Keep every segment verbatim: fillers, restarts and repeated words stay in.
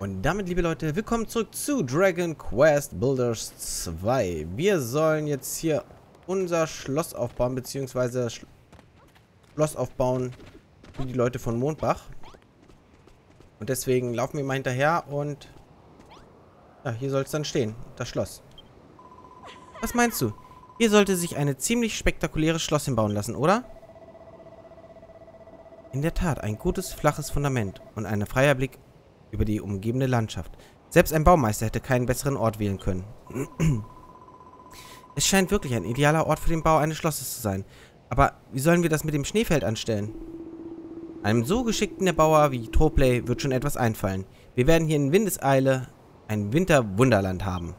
Und damit, liebe Leute, willkommen zurück zu Dragon Quest Builders zwei. Wir sollen jetzt hier unser Schloss aufbauen, beziehungsweise Schl- Schloss aufbauen für die Leute von Mondbach. Und deswegen laufen wir mal hinterher und ja, hier soll es dann stehen, das Schloss. Was meinst du? Hier sollte sich eine ziemlich spektakuläre Schloss hinbauen lassen, oder? In der Tat, ein gutes, flaches Fundament und ein freier Blick über die umgebende Landschaft. Selbst ein Baumeister hätte keinen besseren Ort wählen können. Es scheint wirklich ein idealer Ort für den Bau eines Schlosses zu sein. Aber wie sollen wir das mit dem Schneefeld anstellen? Einem so geschickten Erbauer wie Troplay wird schon etwas einfallen. Wir werden hier in Windeseile ein Winterwunderland haben.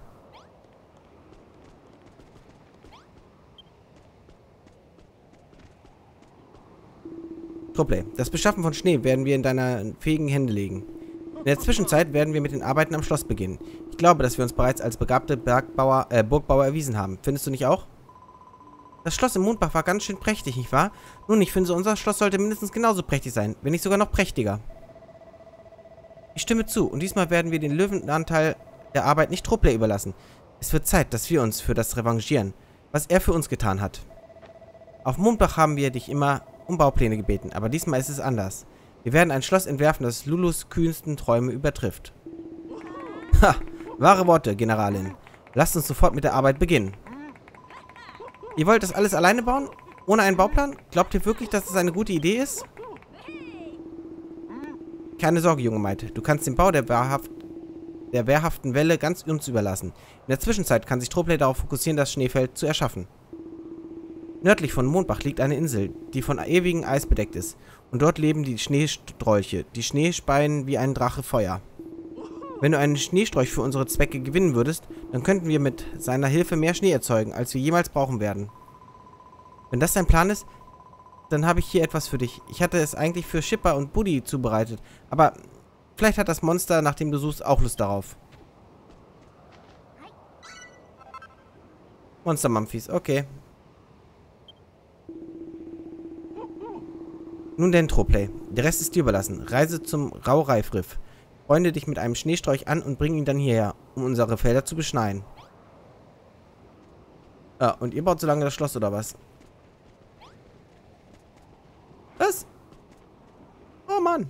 Troplay, das Beschaffen von Schnee werden wir in deine fähigen Hände legen. In der Zwischenzeit werden wir mit den Arbeiten am Schloss beginnen. Ich glaube, dass wir uns bereits als begabte Bergbauer, äh, Burgbauer erwiesen haben. Findest du nicht auch? Das Schloss im Mondbach war ganz schön prächtig, nicht wahr? Nun, ich finde, unser Schloss sollte mindestens genauso prächtig sein, wenn nicht sogar noch prächtiger. Ich stimme zu, und diesmal werden wir den Löwenanteil der Arbeit nicht Troplay überlassen. Es wird Zeit, dass wir uns für das revanchieren, was er für uns getan hat. Auf Mondbach haben wir dich immer um Baupläne gebeten, aber diesmal ist es anders. Wir werden ein Schloss entwerfen, das Lulus kühnsten Träume übertrifft. Ha! Wahre Worte, Generalin. Lasst uns sofort mit der Arbeit beginnen. Ihr wollt das alles alleine bauen? Ohne einen Bauplan? Glaubt ihr wirklich, dass das eine gute Idee ist? Keine Sorge, junge Maite. Du kannst den Bau der, wahrhaft, der wehrhaften Welle ganz uns überlassen. In der Zwischenzeit kann sich Troplay darauf fokussieren, das Schneefeld zu erschaffen. Nördlich von Mondbach liegt eine Insel, die von ewigem Eis bedeckt ist. Und dort leben die Schneestrolche. Die Schnee speien wie ein Drache Feuer. Wenn du einen Schneestrolch für unsere Zwecke gewinnen würdest, dann könnten wir mit seiner Hilfe mehr Schnee erzeugen, als wir jemals brauchen werden. Wenn das dein Plan ist, dann habe ich hier etwas für dich. Ich hatte es eigentlich für Schipper und Buddy zubereitet, aber vielleicht hat das Monster, nach dem du suchst, auch Lust darauf. Monstermampfis, okay. Nun denn, Troplay. Der Rest ist dir überlassen. Reise zum Raureifriff. Freunde dich mit einem Schneestrolch an und bring ihn dann hierher, um unsere Felder zu beschneien. Ah, und ihr baut so lange das Schloss, oder was? Was? Oh Mann.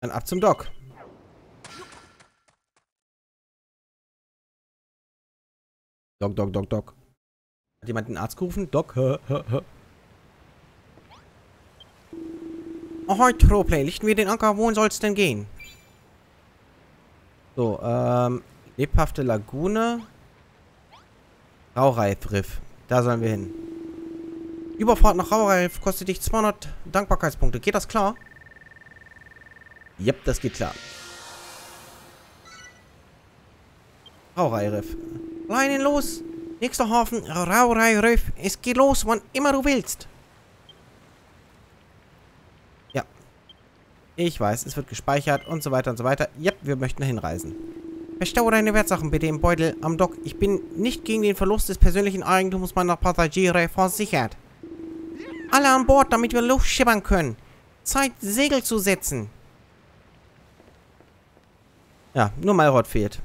Dann ab zum Dock. Doc, Doc, Doc, Doc. Hat jemand den Arzt gerufen? Doc, hä, hä, hä. Ahoi, Troplay, lichten wir den Anker, wohin soll's denn gehen? So, ähm, lebhafte Lagune. Raureifriff, da sollen wir hin. Überfahrt nach Raureif kostet dich zweihundert Dankbarkeitspunkte. Geht das klar? Jep, das geht klar. Raureifriff. Leinen los! Nächster Hafen, Raureifriff. Es geht los, wann immer du willst. Ja. Ich weiß, es wird gespeichert und so weiter und so weiter. Ja, wir möchten dahin reisen. Verstaue deine Wertsachen bitte im Beutel am Dock. Ich bin nicht gegen den Verlust des persönlichen Eigentums meiner Passagiere versichert. Alle an Bord, damit wir Luft schippern können. Zeit, Segel zu setzen. Ja, nur Malrot fehlt.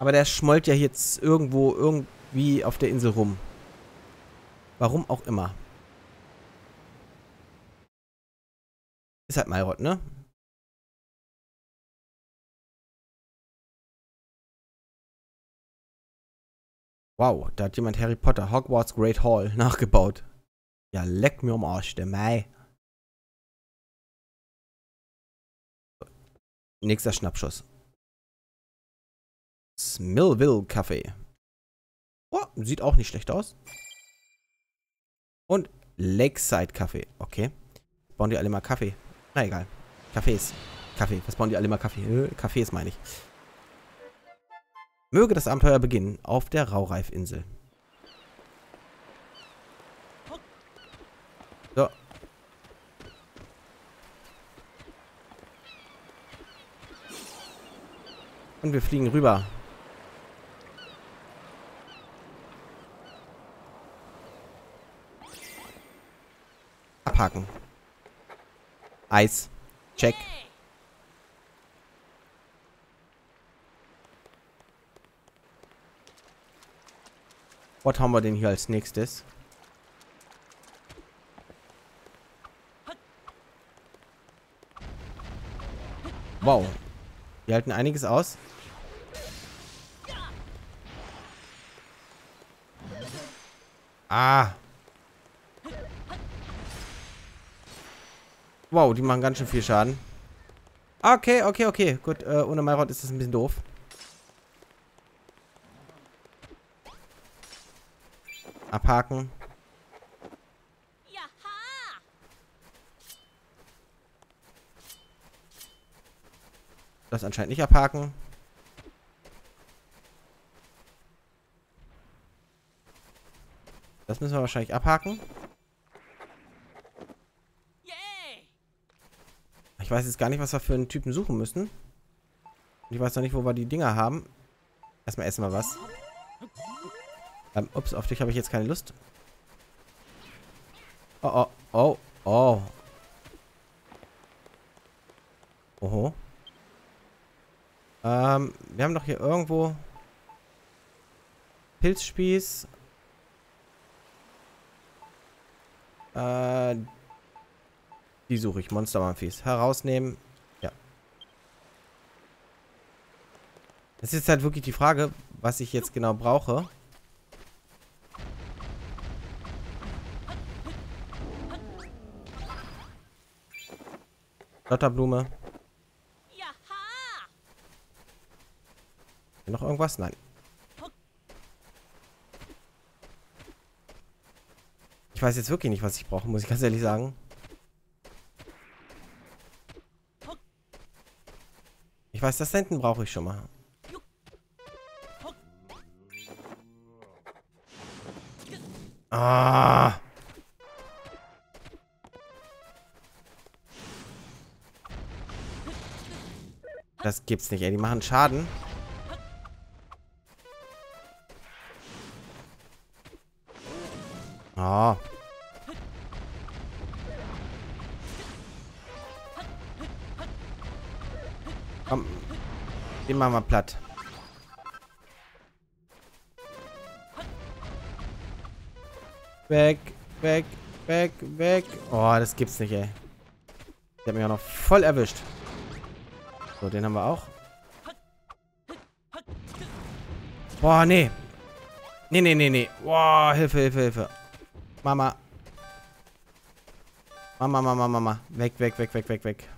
Aber der schmollt ja jetzt irgendwo, irgendwie auf der Insel rum. Warum auch immer. Ist halt Mairot, ne? Wow, da hat jemand Harry Potter, Hogwarts Great Hall, nachgebaut. Ja, leck mir am Arsch, der Mai. Nächster Schnappschuss. Millville Café. Oh, sieht auch nicht schlecht aus. Und Lakeside Café. Okay. Bauen die alle mal Kaffee? Na egal. Cafés. Kaffee. Was bauen die alle mal Kaffee? Cafés meine ich. Möge das Abenteuer beginnen auf der Raureif-Insel. So. Und wir fliegen rüber. Abhaken. Eis. Check. Was haben wir denn hier als nächstes? Wow. Wir halten einiges aus. Ah. Wow, die machen ganz schön viel Schaden. Okay, okay, okay. Gut, äh, ohne Mairot ist das ein bisschen doof. Abhaken. Das anscheinend nicht abhaken. Das müssen wir wahrscheinlich abhaken. Ich weiß jetzt gar nicht, was wir für einen Typen suchen müssen. Ich weiß noch nicht, wo wir die Dinger haben. Erstmal essen wir was. Ähm, ups, auf dich habe ich jetzt keine Lust. Oh, oh, oh, oh. Oho. Ähm, wir haben doch hier irgendwo Pilzspieß. Äh, die suche ich. Monstermampfis. Herausnehmen. Ja. Das ist halt wirklich die Frage, was ich jetzt genau brauche. Lotterblume. Noch irgendwas? Nein. Ich weiß jetzt wirklich nicht, was ich brauche, muss ich ganz ehrlich sagen. Ich weiß, das da hinten brauche ich schon mal. Ah! Das gibt's nicht, ey. Die machen Schaden. Oh. Komm. Den machen wir platt. Weg, weg, weg, weg. Oh, das gibt's nicht, ey. Der hat mich auch noch voll erwischt. So, den haben wir auch. Boah, nee. Nee, nee, nee, nee. Boah, Hilfe, Hilfe, Hilfe. Mama. Mama, Mama, Mama. Weg, weg, weg, weg, weg, weg.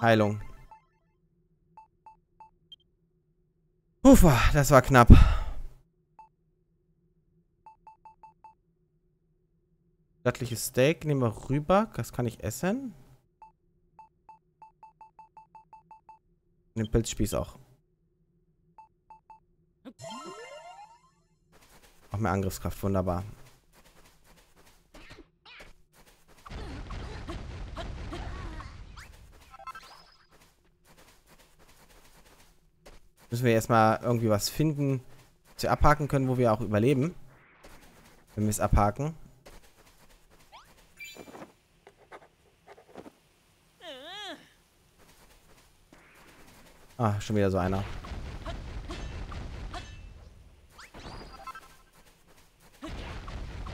Heilung. Ufa, das war knapp. Stattliches Steak nehmen wir rüber. Das kann ich essen. Und den Pilzspieß auch. Auch mehr Angriffskraft, wunderbar. Müssen wir erstmal irgendwie was finden, was wir abhaken können, wo wir auch überleben. Wenn wir es abhaken. Ah, schon wieder so einer.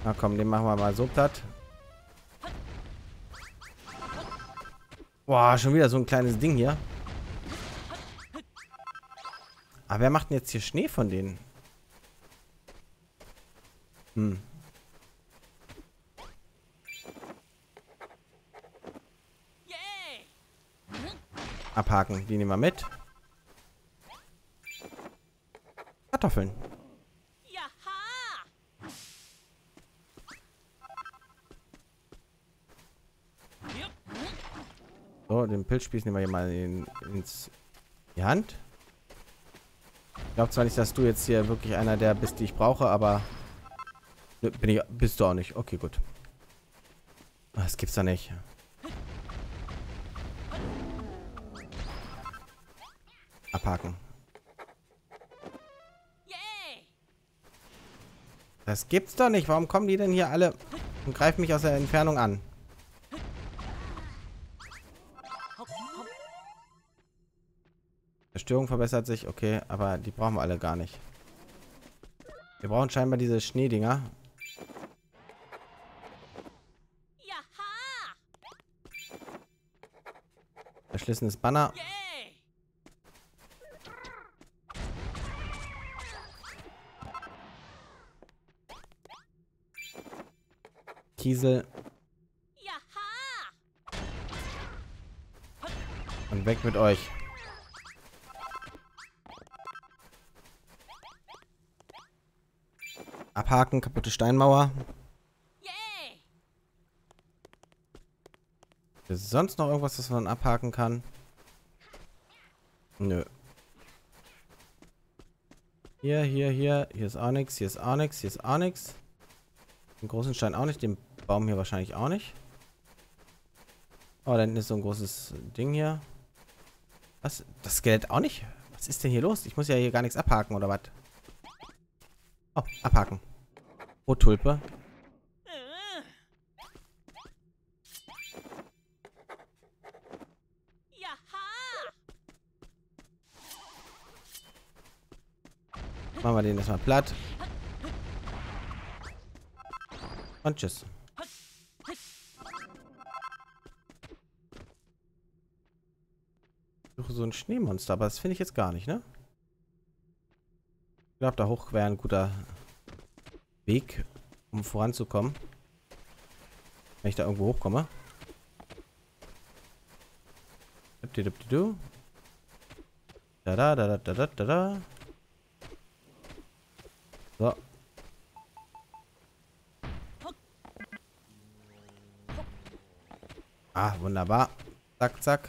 Na komm, den machen wir mal so platt. Boah, schon wieder so ein kleines Ding hier. Aber wer macht denn jetzt hier Schnee von denen? Hm. Abhaken, die nehmen wir mit. Kartoffeln. So, den Pilzspieß nehmen wir hier mal in, ins, die Hand. Ich glaube zwar nicht, dass du jetzt hier wirklich einer der bist, die ich brauche, aber bin ich, bist du auch nicht. Okay, gut. Das gibt's da nicht. Abhaken. Das gibt's doch nicht. Warum kommen die denn hier alle und greifen mich aus der Entfernung an? Zerstörung verbessert sich. Okay, aber die brauchen wir alle gar nicht. Wir brauchen scheinbar diese Schneedinger. Verschlissenes Banner. Kiesel. Und weg mit euch. Abhaken, kaputte Steinmauer. Ist sonst noch irgendwas, das man abhaken kann? Nö. Hier, hier, hier. Hier ist auch nichts. Hier ist auch nichts. Hier ist auch nichts. Den großen Stein auch nicht. Den Baum hier wahrscheinlich auch nicht. Oh, da hinten ist so ein großes Ding hier. Was? Das Skelett auch nicht? Was ist denn hier los? Ich muss ja hier gar nichts abhaken, oder was? Oh, abhaken. Rotulpe. Machen wir den erstmal platt. Und tschüss. Ich suche so ein Schneemonster, aber das finde ich jetzt gar nicht, ne? Ich glaube, da hoch wäre ein guter Weg, um voranzukommen. Wenn ich da irgendwo hochkomme. Da da da da da da da. So. Ah, wunderbar. Zack, zack.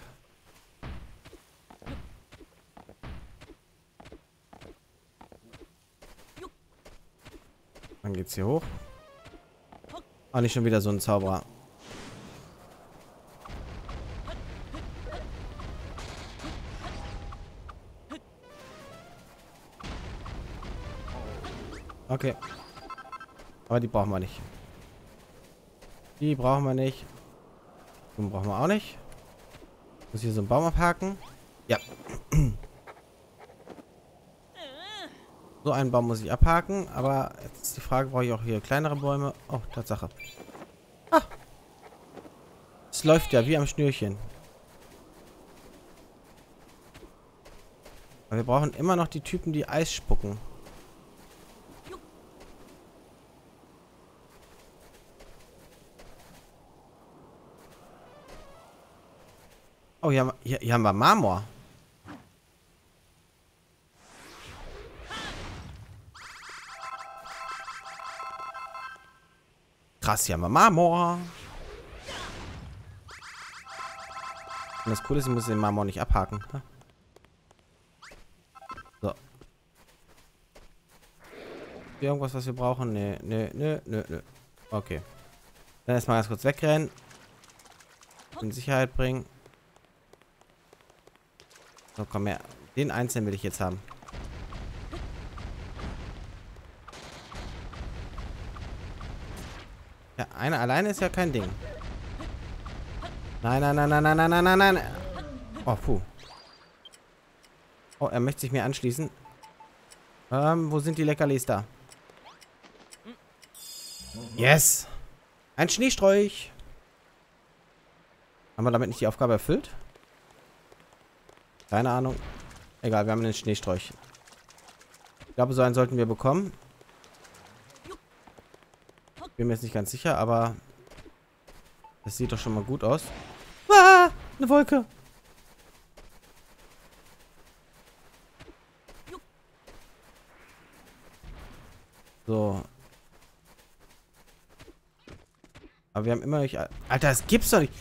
Dann geht's hier hoch. Ah, nicht schon wieder so ein Zauberer. Okay. Aber die brauchen wir nicht. Die brauchen wir nicht. Den brauchen wir auch nicht. Muss hier so einen Baum abhaken. Ja. So einen Baum muss ich abhaken. Aber jetzt ist die Frage, brauche ich auch hier kleinere Bäume? Oh, Tatsache. Ah. Es läuft ja wie am Schnürchen. Aber wir brauchen immer noch die Typen, die Eis spucken. Oh, hier haben, wir, hier, hier haben wir Marmor. Krass, hier haben wir Marmor. Und das Coole ist, ich muss den Marmor nicht abhaken. So. Hier irgendwas, was wir brauchen? Nö, nö, nö, nö, nö. Okay. Dann erstmal ganz kurz wegrennen. In Sicherheit bringen. So, komm her. Den einzelnen will ich jetzt haben. Ja, einer alleine ist ja kein Ding. Nein, nein, nein, nein, nein, nein, nein, nein, nein. Oh, puh. Oh, er möchte sich mir anschließen. Ähm, wo sind die Leckerlis da? Yes! Ein Schneesträuch! Haben wir damit nicht die Aufgabe erfüllt? Keine Ahnung. Egal, wir haben einen Schneesträuch. Ich glaube, so einen sollten wir bekommen. Bin mir jetzt nicht ganz sicher, aber das sieht doch schon mal gut aus. Ah, eine Wolke. So. Aber wir haben immer nicht... Alter, das gibt's doch nicht.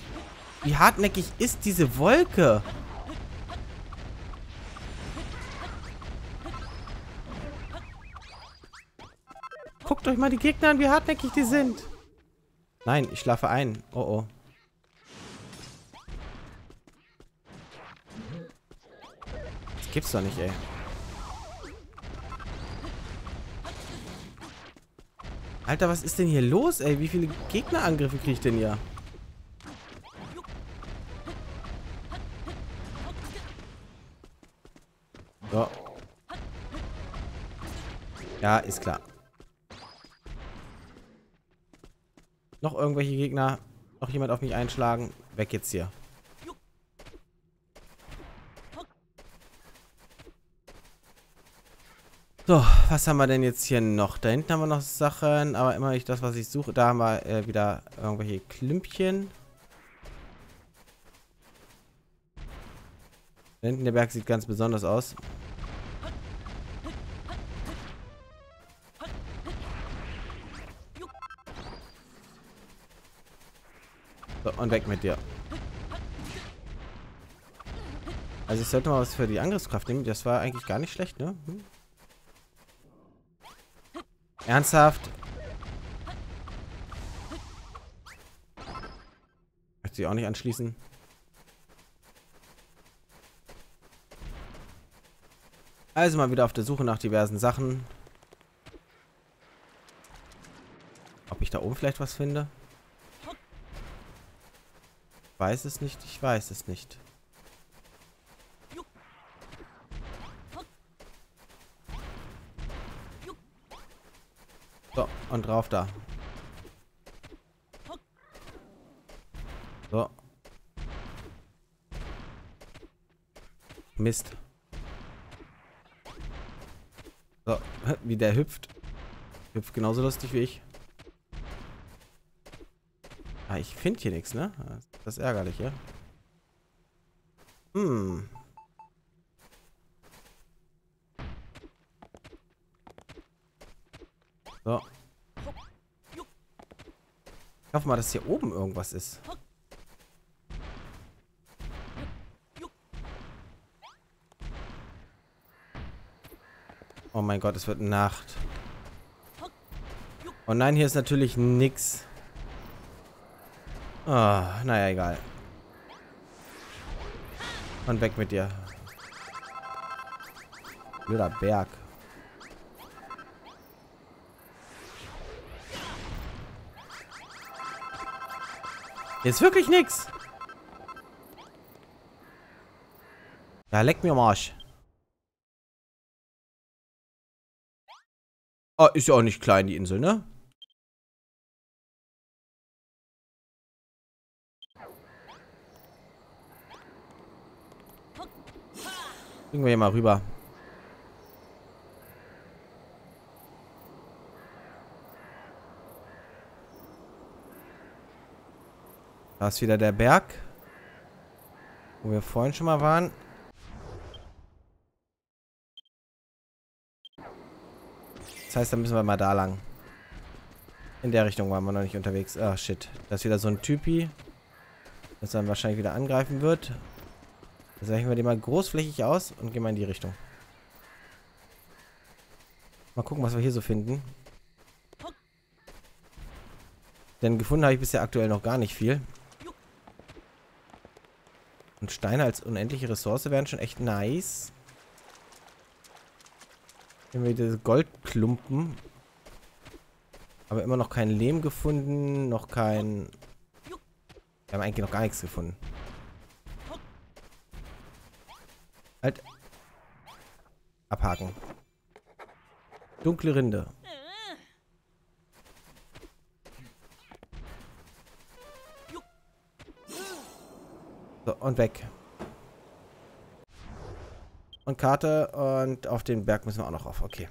Wie hartnäckig ist diese Wolke? Guckt euch mal die Gegner an, wie hartnäckig die sind. Nein, ich schlafe ein. Oh, oh. Das gibt's doch nicht, ey. Alter, was ist denn hier los, ey? Wie viele Gegnerangriffe kriege ich denn hier? So. Ja, ist klar. Noch irgendwelche Gegner? Noch jemand auf mich einschlagen? Weg jetzt hier. So, was haben wir denn jetzt hier noch? Da hinten haben wir noch Sachen, aber immer nicht das, was ich suche. Da haben wir äh, wieder irgendwelche Klümpchen. Da hinten der Berg sieht ganz besonders aus. So, und weg mit dir. Also ich sollte mal was für die Angriffskraft nehmen. Das war eigentlich gar nicht schlecht, ne? Hm? Ernsthaft? Möchte sie auch nicht anschließen. Also mal wieder auf der Suche nach diversen Sachen. Ob ich da oben vielleicht was finde? Ich weiß es nicht, ich weiß es nicht. So, und drauf da. So. Mist. So, wie der hüpft. Hüpft genauso lustig wie ich. Ah, ich finde hier nichts, ne? Das ist ärgerlich, ja? Hm. So. Ich hoffe mal, dass hier oben irgendwas ist. Oh mein Gott, es wird Nacht. Oh nein, hier ist natürlich nix. Oh, naja, egal. Und weg mit dir. Blöder Berg. Hier ist wirklich nix. Ja, leck mir am Arsch. Ah, ist ja auch nicht klein, die Insel, ne? Bringen wir hier mal rüber. Da ist wieder der Berg, wo wir vorhin schon mal waren. Das heißt, dann müssen wir mal da lang. In der Richtung waren wir noch nicht unterwegs. Ach, shit. Da ist wieder so ein Typi, das dann wahrscheinlich wieder angreifen wird. Dann zeichnen wir den mal großflächig aus und gehen mal in die Richtung. Mal gucken, was wir hier so finden. Denn gefunden habe ich bisher aktuell noch gar nicht viel. Und Steine als unendliche Ressource wären schon echt nice. Hier haben wir diese Goldklumpen. Aber immer noch kein Lehm gefunden, noch kein... Wir haben eigentlich noch gar nichts gefunden. Halt. Abhaken. Dunkle Rinde. So, und weg. Und Karte und auf den Berg müssen wir auch noch rauf. Okay.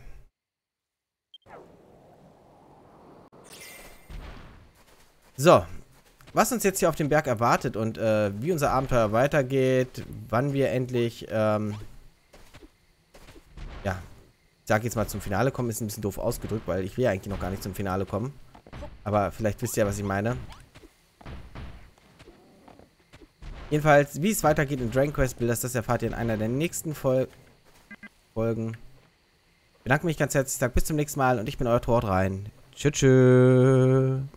So. Was uns jetzt hier auf dem Berg erwartet und äh, wie unser Abenteuer weitergeht, wann wir endlich, ähm, ja, ich sag jetzt mal zum Finale kommen, ist ein bisschen doof ausgedrückt, weil ich will ja eigentlich noch gar nicht zum Finale kommen. Aber vielleicht wisst ihr ja, was ich meine. Jedenfalls, wie es weitergeht in Dragon Quest Builders, das erfahrt ihr in einer der nächsten Fol- Folgen. Ich bedanke mich ganz herzlich, sage bis zum nächsten Mal und ich bin euer Troplay. Tschö, tschö.